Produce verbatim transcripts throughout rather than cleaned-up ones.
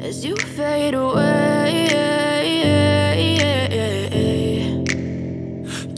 as you fade away.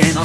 and I'll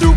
through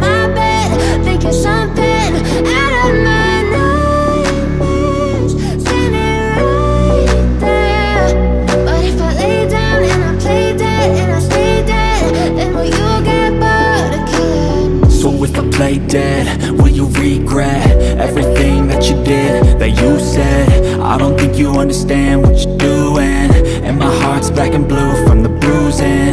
my bed, thinking something out of my nightmares, standing right there. But if I lay down and I play dead and I stay lay dead? Will you regret everything that you did, that you said? I don't think you understand what you're doing, and my heart's black and blue from the bruising.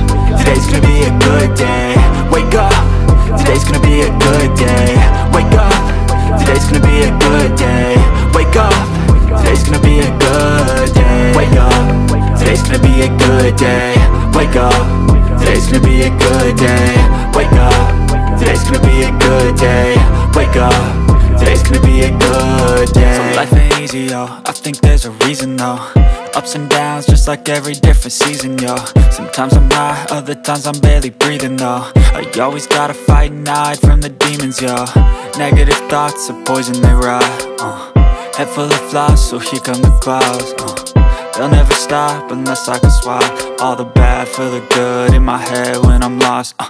today's gonna be a good day. Wake up, today's gonna be a good day. Wake up, today's gonna be a good day. Wake up, today's gonna be a good day. Wake up, today's gonna be a good day. Wake up, today's gonna be a good day. Wake up, today's gonna be a good day. Wake up, today's gonna be a good day. So life ain't easy, yo, I think there's a reason though. Ups and downs, just like every different season, yo. Sometimes I'm high, other times I'm barely breathing, though. I always gotta fight and hide from the demons, yo. Negative thoughts are poison, they rot, uh. Head full of flies, so here come the clouds, uh. They'll never stop unless I can swap all the bad for the good in my head when I'm lost, uh.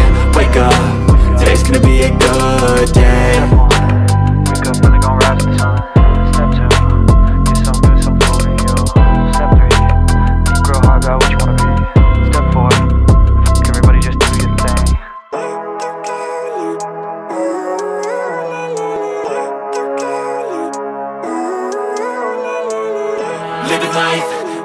Wake up, today's gonna be a good day. Wake up, really gonna rise with the sun.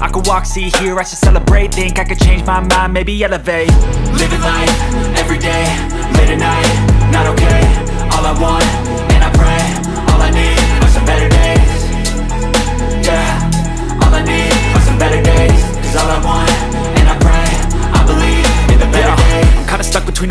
I could walk, see, hear, I should celebrate. Think I could change my mind, maybe elevate. Living life, everyday, late at night, not okay. All I want, and I pray, all I need are some better days. Yeah, all I need are some better days. Cause all I want, and I pray, I believe in the better days. I'm kinda stuck between